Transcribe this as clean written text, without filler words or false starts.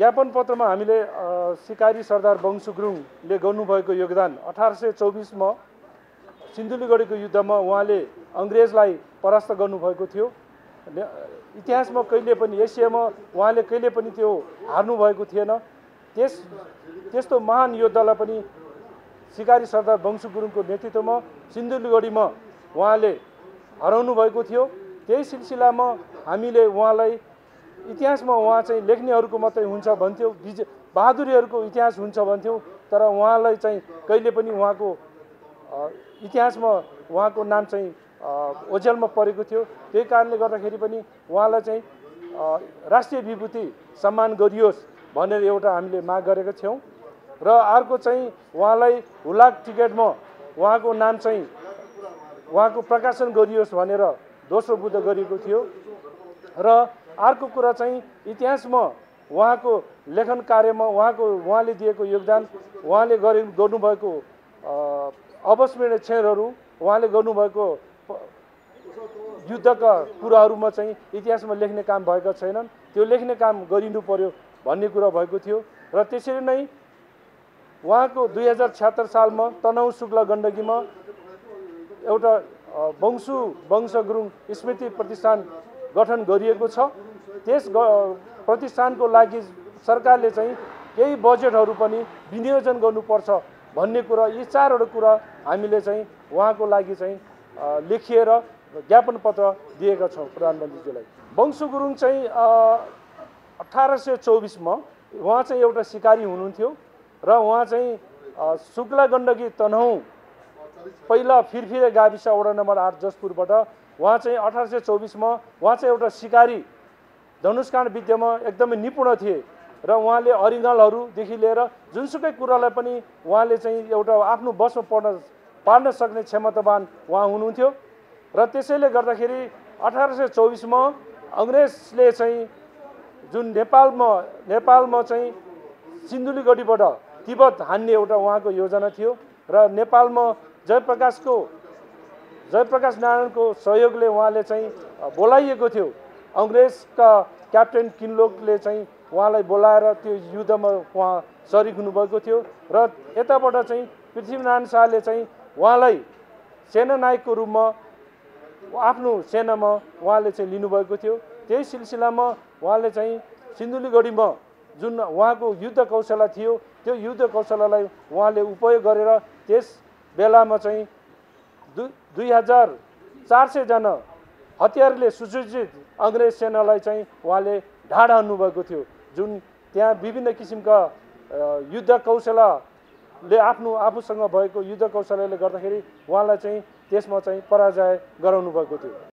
ज्ञापन पत्रमा हामीले सिकारी सरदार बंसु गुरुङले गर्नुभएको योगदान 1824 मा सिन्धुलीगढीको युद्धमा उहाँले अंग्रेजलाई परास्त गर्नुभएको थियो। इतिहासमा कहिले पनि एसियामा उहाँले कहिले पनि त्यो हार्नु भएको थिएन। त्यस्तो महान योद्धालाई पनि सिकारी सरदार बंसु गुरुङको नेतृत्वमा सिन्धुलीगढीमा उहाँले हराउनु भएको थियो। त्यही सिलसिलामा हामीले उहाँलाई इतिहासमा उहाँ चाहिँ लेख्नेहरुको मात्रै हुन्छ भन्थ्यो, बहादुरीहरुको इतिहास हुन्छ भन्थ्यो, तर उहाँलाई चाहिँ कहिले पनि उहाँको इतिहासमा उहाँको नाम चाहिँ ओझेलमा परेको थियो। त्यही कारणले गर्दाखेरि पनि उहाँलाई चाहिँ राष्ट्रिय विभूति सम्मान गरियोस् भनेर एउटा हामीले माग गरेका थियौं र अर्को चाहिँ उहाँलाई हुलाक टिकटमा उहाँको नाम चाहिँ उहाँको प्रकाशन गरियोस् भनेर दोस्रो बुद्ध गरिएको थियो। र अर्को कुरा चाहिँ इतिहासमा उहाँको लेखन कार्यमा उहाँले दिएको योगदान, उहाँले गर्नुभएको अविस्मरणीय क्षणहरू, उहाँले गर्नुभएको युद्धका कुराहरूमा चाहिँ इतिहासमा लेख्ने काम भएको छैनन्, त्यो लेख्ने काम गरिनु पर्यो भन्ने कुरा भएको थियो। र त्यसरी नै उहाँको 2076 सालमा तनहुँ शुक्ला गण्डकीमा एउटा बंसु गुरुङ स्मृति प्रतिष्ठान गठन गरिएको छ। त्यस प्रतिष्ठानको लागि सरकारले चाहिँ केही बजेटहरू पनि विनियोजन गर्नुपर्छ भन्ने कुरा, यी चारवटा कुरा हामीले चाहिँ उहाँको लागि चाहिँ लेखिएर ज्ञापन पत्र दिएका छौं प्रधानमन्त्रीज्यूलाई। बंसु गुरुङ चाहिँ 1824 मा उहाँ चाहिँ एउटा सिकारी हुनुहुन्थ्यो र उहाँ चाहिँ शुक्ला गण्डकी तनहुँ पहिला फिरफिरे गाविस वडा नम्बर 8 जसपुरबाट उहाँ चाहिँ 1824 मा उहाँ चाहिँ एउटा सिकारी धनुषकाँड विद्यामा एकदमै निपुण थिए र उहाँले अरिङ्गलहरुदेखि लिएर जुनसुकै कुरालाई पनि उहाँले चाहिँ एउटा आफ्नो बसमा पार्न सक्ने क्षमतावान उहाँ हुनुहुन्थ्यो। र त्यसैले गर्दाखेरि 1824 मा अंग्रेजले चाहिँ जुन नेपालमा चाहिँ सिन्धुलीगढीबाट तिब्बत हान्ने एउटा उहाँको योजना थियो र नेपालमा जयप्रकाश नारायणको सहयोगले उहाँले चाहिँ बोलाइएको थियो। अंग्रेजका क्याप्टेन किनलोकले चाहिँ उहाँलाई बोलाएर त्यो युद्धमा उहाँ सरिक हुनुभएको थियो र यताबाट चाहिँ पृथ्वीनारायण शाहले चाहिँ उहाँलाई सेनानायकको रूपमा आफ्नो सेनामा उहाँले चाहिँ लिनुभएको थियो। त्यही सिलसिलामा उहाँले चाहिँ सिन्धुलीगढीमा जुन उहाँको युद्ध कौशल थियो, त्यो युद्ध कौशललाई उहाँले उपयोग गरेर त्यस बेलामा चाहिँ 2400 जना हतियारले सुसज्जित अंग्रेज सेनालाई चाहिँ उहाँले ढाड हान्नु भएको थियो। जुन त्यहाँ विभिन्न किसिमका युद्ध कौशलले आफूसँग भएको युद्ध कौशलले गर्दाखेरि उहाँलाई चाहिँ त्यसमा चाहिँ पराजय गराउनु भएको थियो।